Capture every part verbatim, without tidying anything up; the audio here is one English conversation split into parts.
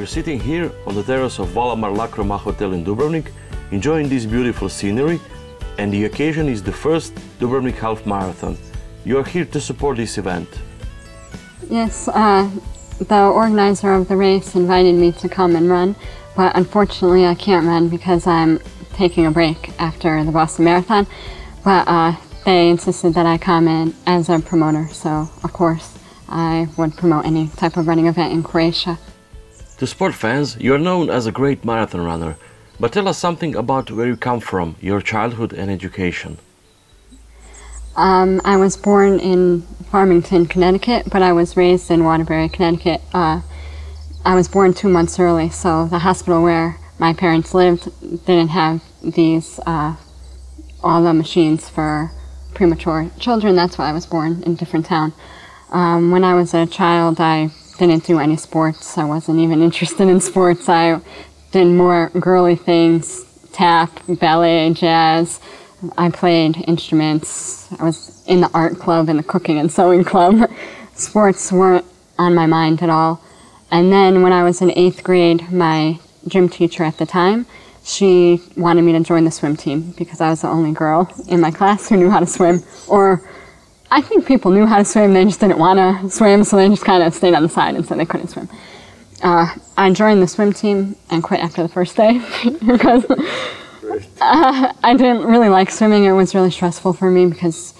We're sitting here on the terrace of Valamar Lacroma Hotel in Dubrovnik, enjoying this beautiful scenery, and the occasion is the first Dubrovnik Half Marathon. You are here to support this event. Yes, uh, the organizer of the race invited me to come and run, but unfortunately I can't run because I'm taking a break after the Boston Marathon, but uh, they insisted that I come in as a promoter, so of course I would promote any type of running event in Croatia. To sport fans, you are known as a great marathon runner, but tell us something about where you come from, your childhood and education. Um, I was born in Farmington, Connecticut, but I was raised in Waterbury, Connecticut. Uh, I was born two months early, so the hospital where my parents lived didn't have these, uh, all the machines for premature children. That's why I was born in a different town. Um, when I was a child, I didn't do any sports. I wasn't even interested in sports. I did more girly things, tap, ballet, jazz. I played instruments. I was in the art club and the cooking and sewing club. Sports weren't on my mind at all. And then when I was in eighth grade, my gym teacher at the time, she wanted me to join the swim team because I was the only girl in my class who knew how to swim. Or I think people knew how to swim, they just didn't want to swim, so they just kind of stayed on the side and said they couldn't swim. Uh, I joined the swim team and quit after the first day because Uh, I didn't really like swimming. It was really stressful for me because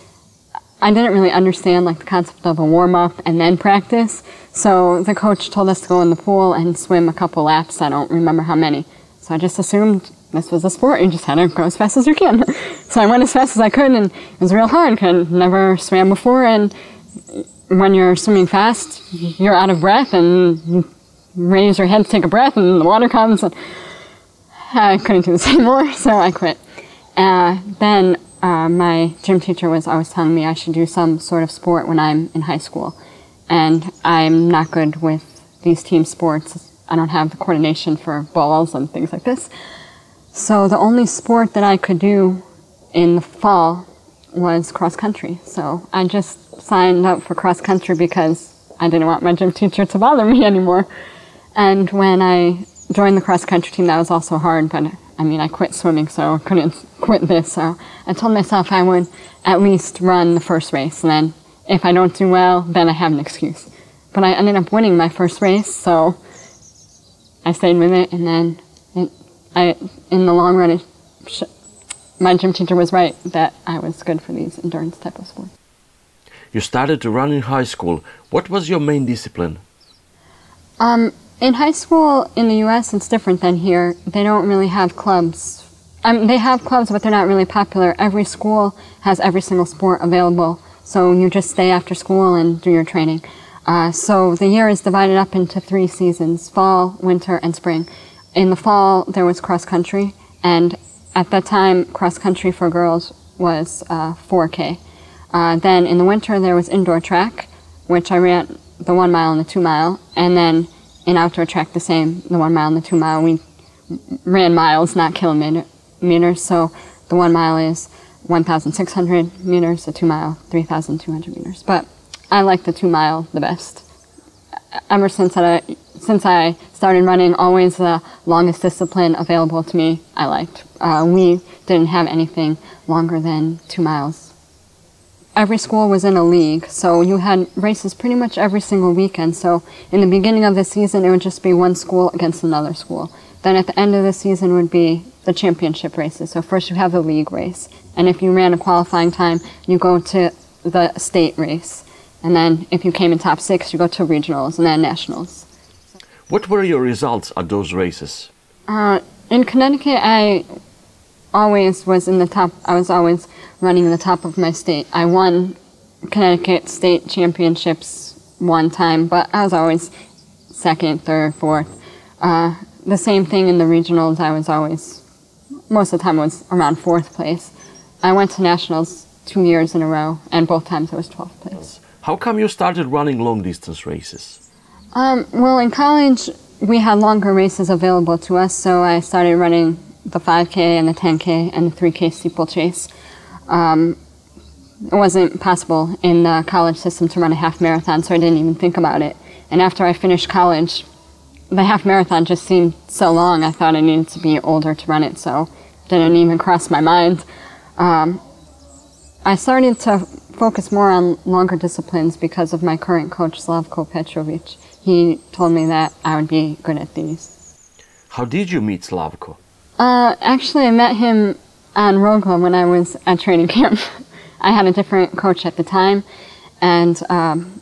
I didn't really understand like the concept of a warm-up and then practice. So the coach told us to go in the pool and swim a couple laps. I don't remember how many. So I just assumed this was a sport. You just had to go as fast as you can. So I went as fast as I could, and it was real hard because I never swam before. And when you're swimming fast, you're out of breath, and you raise your head to take a breath, and the water comes. And I couldn't do this anymore, so I quit. Uh, then uh, my gym teacher was always telling me I should do some sort of sport when I'm in high school. And I'm not good with these team sports. I don't have the coordination for balls and things like this. So the only sport that I could do in the fall was cross country. So I just signed up for cross country because I didn't want my gym teacher to bother me anymore. And when I joined the cross-country team, that was also hard, but I mean, I quit swimming, so I couldn't quit this, so I told myself I would at least run the first race, and then if I don't do well, then I have an excuse. But I ended up winning my first race, so I stayed with it, and then it, I, in the long run, it sh my gym teacher was right that I was good for these endurance type of sports. You started to run in high school. What was your main discipline? Um, In high school in the U S, it's different than here. They don't really have clubs. I mean, they have clubs, but they're not really popular. Every school has every single sport available, so you just stay after school and do your training. Uh, so the year is divided up into three seasons: fall, winter, and spring. In the fall, there was cross country, and at that time, cross country for girls was uh, four K. Uh, then in the winter, there was indoor track, which I ran the one mile and the two mile, and then in outdoor track the same, the one mile and the two mile. We ran miles, not kilometers, so the one mile is one thousand six hundred meters, the two mile, three thousand two hundred meters. But I like the two mile the best. Ever since I, since I started running, always the longest discipline available to me I liked. Uh, we didn't have anything longer than two miles. Every school was in a league, so you had races pretty much every single weekend. So in the beginning of the season, it would just be one school against another school. Then at the end of the season would be the championship races. So first you have the league race, and if you ran a qualifying time, you go to the state race. And then if you came in top six, you go to regionals and then nationals. What were your results at those races? Uh, in Connecticut, I always was in the top. I was always running in the top of my state. I won Connecticut state championships one time, but I was always second, third, fourth. Uh, the same thing in the regionals. I was always, most of the time I was around fourth place. I went to nationals two years in a row, and both times I was twelfth place. How come you started running long distance races? Um, well, in college we had longer races available to us, so I started running the five K and the ten K and the three K steeplechase. Um, it wasn't possible in the college system to run a half marathon, so I didn't even think about it. And after I finished college, the half marathon just seemed so long, I thought I needed to be older to run it, so didn't even cross my mind. Um, I started to focus more on longer disciplines because of my current coach, Slavko Petrovic. He told me that I would be good at these. How did you meet Slavko? Uh, actually, I met him on Rogla when I was at training camp. I had a different coach at the time, and um,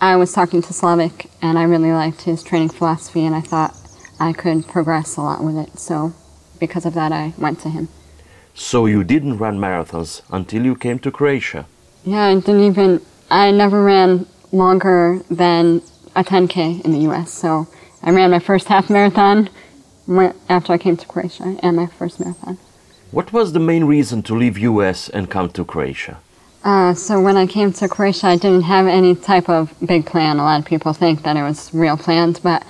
I was talking to Slavik, and I really liked his training philosophy, and I thought I could progress a lot with it. So because of that, I went to him. So you didn't run marathons until you came to Croatia? Yeah, I didn't even... I never ran longer than a ten K in the U S, so I ran my first half marathon after I came to Croatia, and my first marathon. What was the main reason to leave U S and come to Croatia? Uh, so when I came to Croatia, I didn't have any type of big plan. A lot of people think that it was real planned, but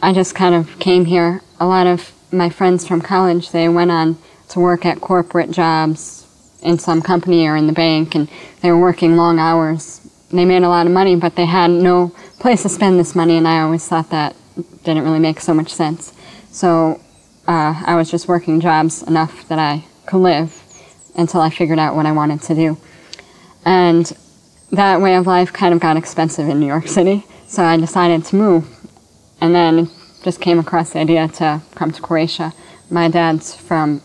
I just kind of came here. A lot of my friends from college, they went on to work at corporate jobs in some company or in the bank, and they were working long hours. They made a lot of money, but they had no place to spend this money, and I always thought that didn't really make so much sense. So uh, I was just working jobs enough that I could live until I figured out what I wanted to do. And that way of life kind of got expensive in New York City, so I decided to move. And then just came across the idea to come to Croatia. My dad's from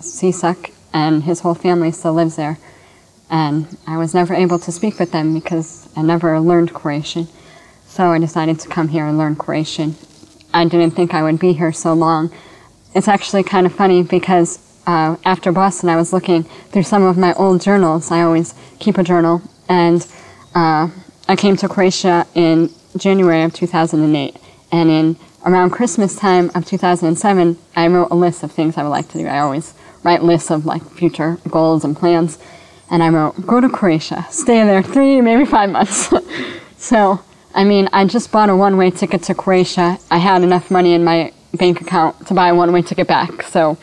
Sisak, and his whole family still lives there. And I was never able to speak with them because I never learned Croatian. So I decided to come here and learn Croatian. I didn't think I would be here so long. It's actually kind of funny because uh, after Boston, I was looking through some of my old journals. I always keep a journal. And uh, I came to Croatia in January of two thousand eight. And in around Christmas time of two thousand seven, I wrote a list of things I would like to do. I always write lists of like future goals and plans. And I wrote, go to Croatia, stay there three, maybe five months. So, I mean, I just bought a one-way ticket to Croatia. I had enough money in my bank account to buy a one-way ticket back, so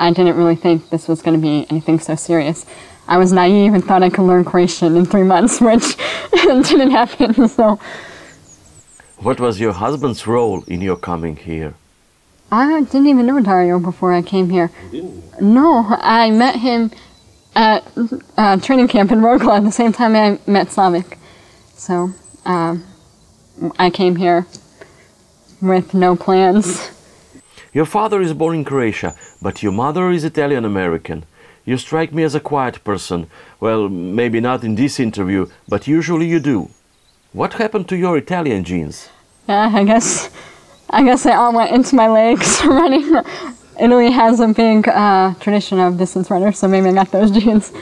I didn't really think this was going to be anything so serious. I was naive and thought I could learn Croatian in three months, which didn't happen, so... What was your husband's role in your coming here? I didn't even know Dario before I came here. You didn't? No, I met him at uh, training camp in Rogla at the same time I met Slavik. So... Um, I came here with no plans. Your father is born in Croatia, but your mother is Italian-American. You strike me as a quiet person. Well, maybe not in this interview, but usually you do. What happened to your Italian genes? Yeah, I guess I guess they all went into my legs running. Italy has a big uh, tradition of distance runners, so maybe I got those genes.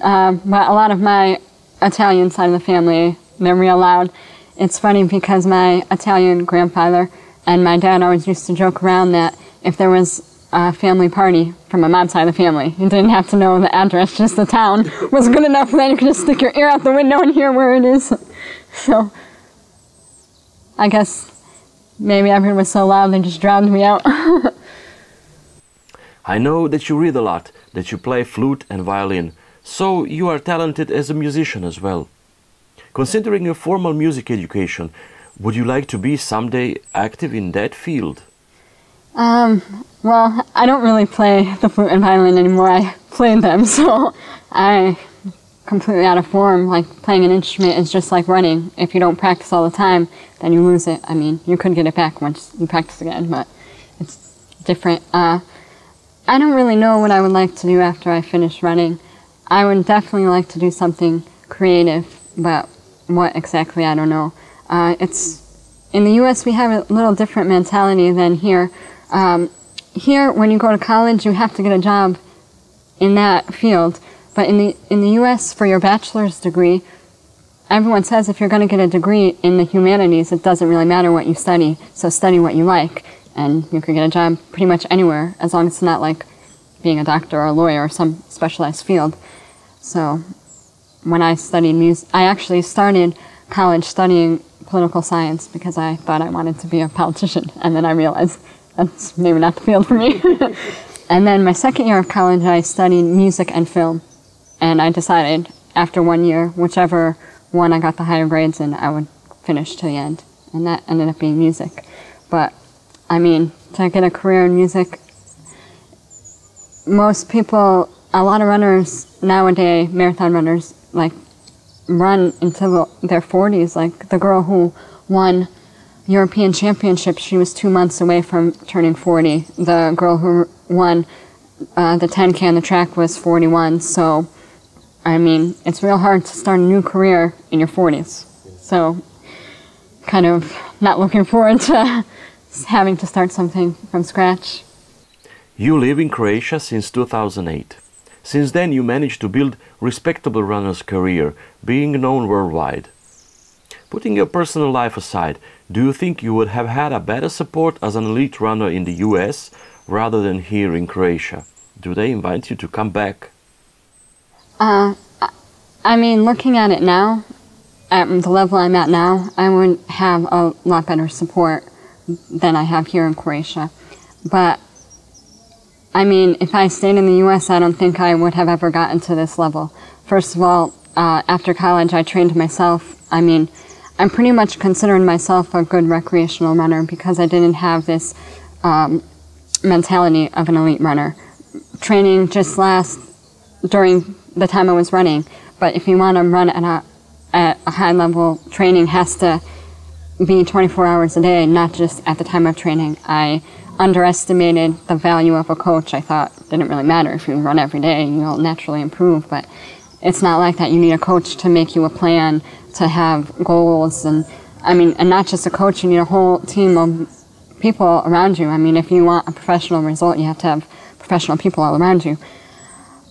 Uh, but a lot of my Italian side of the family, they're real loud. It's funny because my Italian grandfather and my dad always used to joke around that if there was a family party from a mom side of the family, you didn't have to know the address, just the town was good enough, then you could just stick your ear out the window and hear where it is. So I guess maybe everyone was so loud they just drowned me out. I know that you read a lot, that you play flute and violin, so you are talented as a musician as well. Considering your formal music education, would you like to be someday active in that field? Um, well, I don't really play the flute and violin anymore. I played them, so I'm completely out of form. Like, playing an instrument is just like running. If you don't practice all the time, then you lose it. I mean, you could get it back once you practice again, but it's different. Uh, I don't really know what I would like to do after I finish running. I would definitely like to do something creative, but what exactly, I don't know. Uh, it's in the U S we have a little different mentality than here. Um, here, when you go to college, you have to get a job in that field. But in the in the U S, for your bachelor's degree, everyone says if you're going to get a degree in the humanities, it doesn't really matter what you study. So study what you like, and you can get a job pretty much anywhere, as long as it's not like being a doctor or a lawyer or some specialized field. So when I studied music, I actually started college studying political science because I thought I wanted to be a politician, and then I realized that's maybe not the field for me. And then my second year of college, I studied music and film, and I decided after one year, whichever one I got the higher grades in, I would finish to the end. and that ended up being music. But I mean, to get a career in music, most people, a lot of runners nowadays, marathon runners, like run until their forties. Like the girl who won European Championship, she was two months away from turning forty. The girl who won uh, the ten K on the track was forty-one. So, I mean, it's real hard to start a new career in your forties. So, kind of not looking forward to having to start something from scratch. You live in Croatia since two thousand eight. Since then, you managed to build a respectable runner's career, being known worldwide. Putting your personal life aside, do you think you would have had a better support as an elite runner in the U S rather than here in Croatia? Do they invite you to come back? Uh, I mean, looking at it now, at the level I'm at now, I would have a lot better support than I have here in Croatia. But, I mean, if I stayed in the U S, I don't think I would have ever gotten to this level. First of all, uh, after college, I trained myself. I mean, I'm pretty much considering myself a good recreational runner because I didn't have this um, mentality of an elite runner. Training just lasts during the time I was running, but if you want to run at a, at a high level, training has to be twenty-four hours a day, not just at the time of training. I underestimated the value of a coach. I thought it didn't really matter if you run every day, you'll naturally improve, but it's not like that. You need a coach to make you a plan, to have goals, and I mean, and not just a coach, you need a whole team of people around you. I mean, if you want a professional result, you have to have professional people all around you.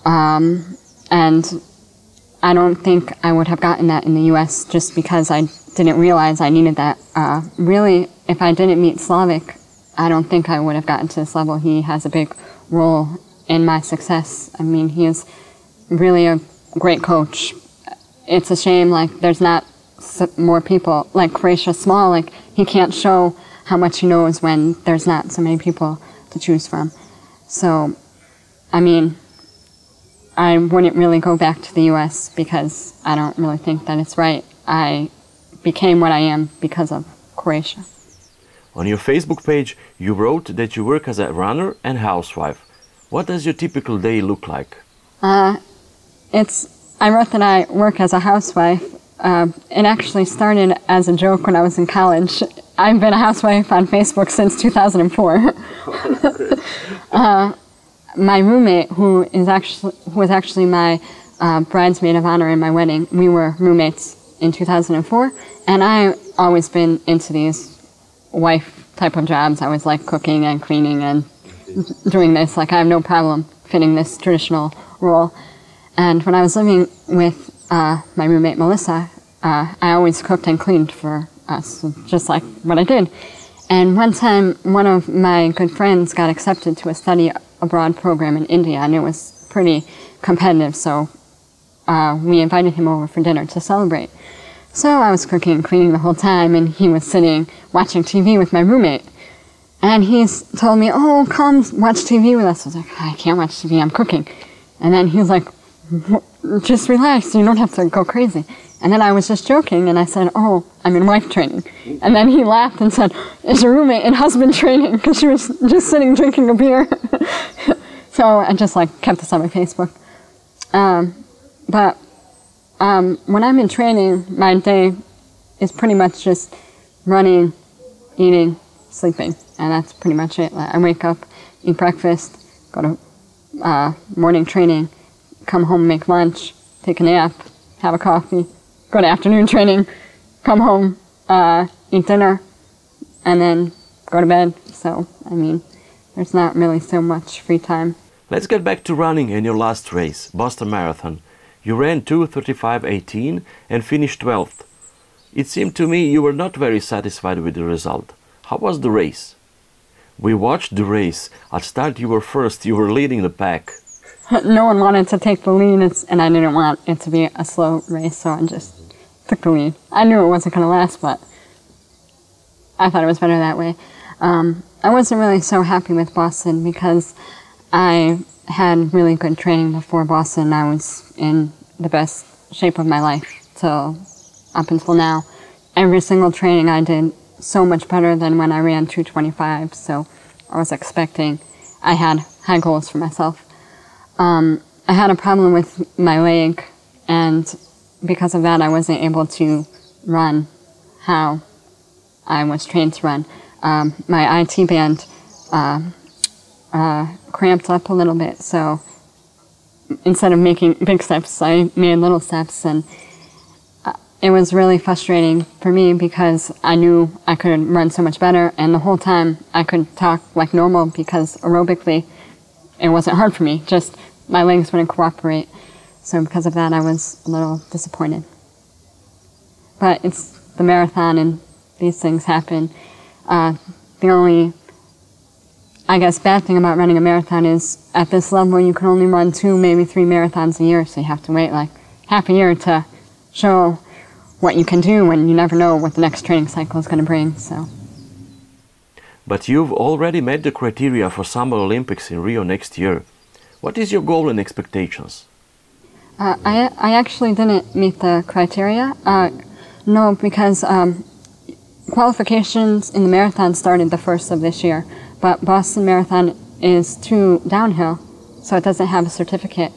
Um, and I don't think I would have gotten that in the U S just because I didn't realize I needed that. Uh, really, if I didn't meet Slavik, I don't think I would have gotten to this level. He has a big role in my success. I mean, he is really a great coach. It's a shame, like, there's not more people. Like, Croatia's small, like, he can't show how much he knows when there's not so many people to choose from. So, I mean, I wouldn't really go back to the U S because I don't really think that it's right. I became what I am because of Croatia. On your Facebook page, you wrote that you work as a runner and housewife. What does your typical day look like? Uh, it's, I wrote that I work as a housewife. Uh, it actually started as a joke when I was in college. I've been a housewife on Facebook since two thousand four. uh, my roommate, who is actually, who was actually my uh, bridesmaid of honor in my wedding, we were roommates in two thousand four, and I've always been into these wife type of jobs. I was like cooking and cleaning and doing this. Like, I have no problem fitting this traditional role. And when I was living with uh, my roommate Melissa, uh, I always cooked and cleaned for us, just like what I did. And one time, one of my good friends got accepted to a study abroad program in India, and it was pretty competitive, so uh, we invited him over for dinner to celebrate. So I was cooking and cleaning the whole time, and he was sitting watching T V with my roommate. And he told me, oh, come watch T V with us. I was like, I can't watch T V, I'm cooking. And then he was like, just relax, you don't have to go crazy. And then I was just joking, and I said, oh, I'm in wife training. And then he laughed and said, is your roommate in husband training? Because she was just sitting drinking a beer. So I just like kept this on my Facebook. Um, but um, when I'm in training, my day is pretty much just running, eating, sleeping. And that's pretty much it. Like, I wake up, eat breakfast, go to uh, morning training, come home, make lunch, take a nap, have a coffee, go to afternoon training, come home, uh, eat dinner, and then go to bed. So, I mean, there's not really so much free time. Let's get back to running and your last race, Boston Marathon. You ran two thirty-five eighteen and finished twelfth. It seemed to me you were not very satisfied with the result. How was the race? We watched the race. At start you were first, you were leading the pack. No one wanted to take the lead, and I didn't want it to be a slow race, so I just took the lead. I knew it wasn't going to last, but I thought it was better that way. Um, I wasn't really so happy with Boston because I had really good training before Boston. I was in the best shape of my life till up until now. Every single training I did so much better than when I ran two twenty-five, so I was expecting, I had high goals for myself. Um, I had a problem with my leg, and because of that I wasn't able to run how I was trained to run. Um, my I T band uh, uh, cramped up a little bit, so instead of making big steps, I made little steps, and it was really frustrating for me because I knew I could run so much better, and the whole time I could talk like normal because aerobically it wasn't hard for me, just my legs wouldn't cooperate. So because of that I was a little disappointed. But it's the marathon and these things happen. Uh, the only, I guess, bad thing about running a marathon is at this level you can only run two, maybe three marathons a year, so you have to wait like half a year to show what you can do, and you never know what the next training cycle is going to bring. So. But you've already met the criteria for Summer Olympics in Rio next year. What is your goal and expectations? Uh, I, I actually didn't meet the criteria. Uh, no, because um, qualifications in the marathon started the first of this year, but Boston Marathon is two downhill, so it doesn't have a certificate.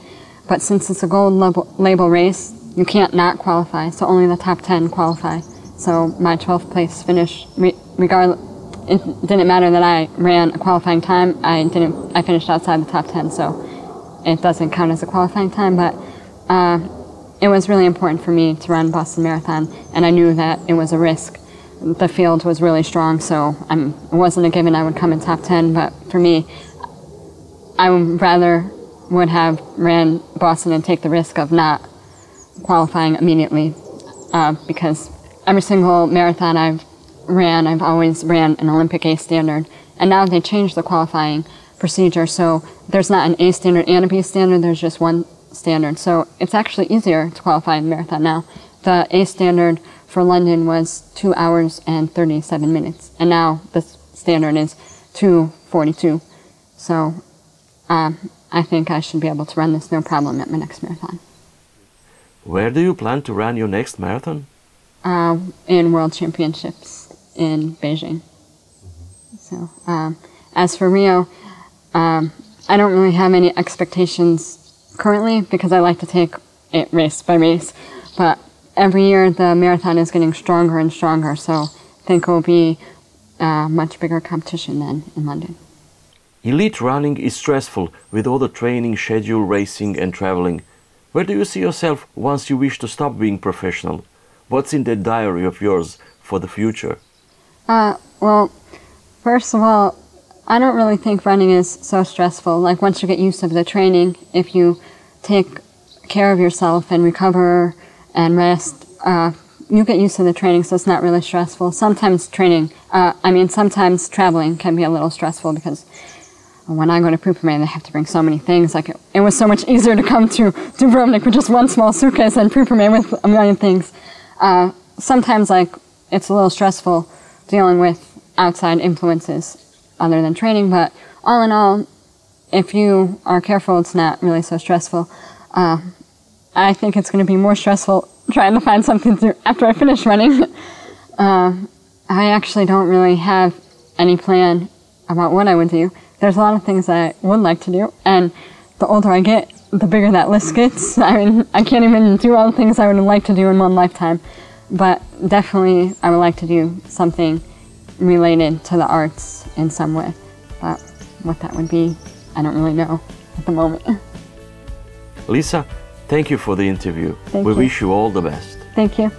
But since it's a gold label, label race, you can't not qualify, so only the top ten qualify. So my twelfth place finish, re regardless, it didn't matter that I ran a qualifying time. I didn't. I finished outside the top ten, so it doesn't count as a qualifying time. But uh, it was really important for me to run Boston Marathon, and I knew that it was a risk. The field was really strong, so I'm, it wasn't a given I would come in top ten. But for me, I would rather would have ran Boston and take the risk of not qualifying immediately, uh, because every single marathon I've ran, I've always ran an Olympic A standard, and now they changed the qualifying procedure, so there's not an A standard and a B standard, there's just one standard, so it's actually easier to qualify in the marathon now. The A standard for London was two hours and thirty-seven minutes, and now the standard is two forty-two, so um, I think I should be able to run this no problem at my next marathon. Where do you plan to run your next marathon? Uh, in World Championships in Beijing. So, um, as for Rio, um, I don't really have any expectations currently because I like to take it race by race. But every year the marathon is getting stronger and stronger, so I think it will be a much bigger competition than in London. Elite running is stressful with all the training, schedule, racing and traveling. Where do you see yourself once you wish to stop being professional? What's in that diary of yours for the future? Uh, well, first of all, I don't really think running is so stressful. Like, once you get used to the training, if you take care of yourself and recover and rest, uh, you get used to the training, so it's not really stressful. Sometimes training, uh, I mean, sometimes traveling can be a little stressful because when I go to Pupreman, they have to bring so many things. Like, it, it was so much easier to come to Dubrovnik with just one small suitcase than Pupreman with a million things. Uh, sometimes, like, it's a little stressful dealing with outside influences other than training, but all in all, if you are careful, it's not really so stressful. Uh, I think it's going to be more stressful trying to find something to do after I finish running. uh, I actually don't really have any plan about what I would do. There's a lot of things that I would like to do, and the older I get, the bigger that list gets. I mean, I can't even do all the things I would like to do in one lifetime, but definitely I would like to do something related to the arts in some way. But what that would be, I don't really know at the moment. Lisa, thank you for the interview. Thank you. We wish you all the best. Thank you.